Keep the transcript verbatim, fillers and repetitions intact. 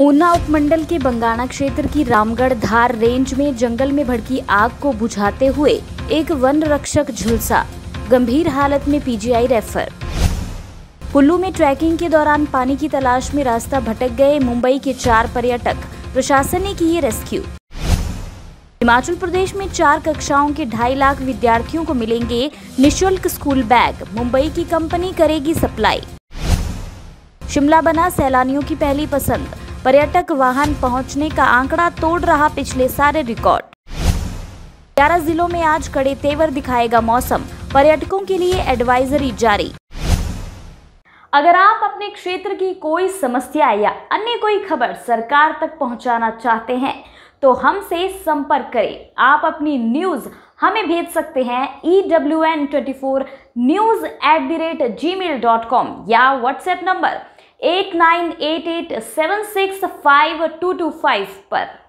ऊना उपमंडल के बंगाणा क्षेत्र की रामगढ़ धार रेंज में जंगल में भड़की आग को बुझाते हुए एक वन रक्षक झुलसा, गंभीर हालत में पीजीआई रेफर। कुल्लू में ट्रैकिंग के दौरान पानी की तलाश में रास्ता भटक गए मुंबई के चार पर्यटक, प्रशासन ने किए रेस्क्यू। हिमाचल प्रदेश में चार कक्षाओं के ढाई लाख विद्यार्थियों को मिलेंगे निःशुल्क स्कूल बैग, मुंबई की कंपनी करेगी सप्लाई। शिमला बना सैलानियों की पहली पसंद, पर्यटक वाहन पहुंचने का आंकड़ा तोड़ रहा पिछले सारे रिकॉर्ड। ग्यारह जिलों में आज कड़े तेवर दिखाएगा मौसम, पर्यटकों के लिए एडवाइजरी जारी। अगर आप अपने क्षेत्र की कोई समस्या या अन्य कोई खबर सरकार तक पहुंचाना चाहते हैं तो हमसे संपर्क करें। आप अपनी न्यूज़ हमें भेज सकते हैं E W N twenty four news at the rate G mail dot com या WhatsApp number eight nine eight eight seven six five two two five पर।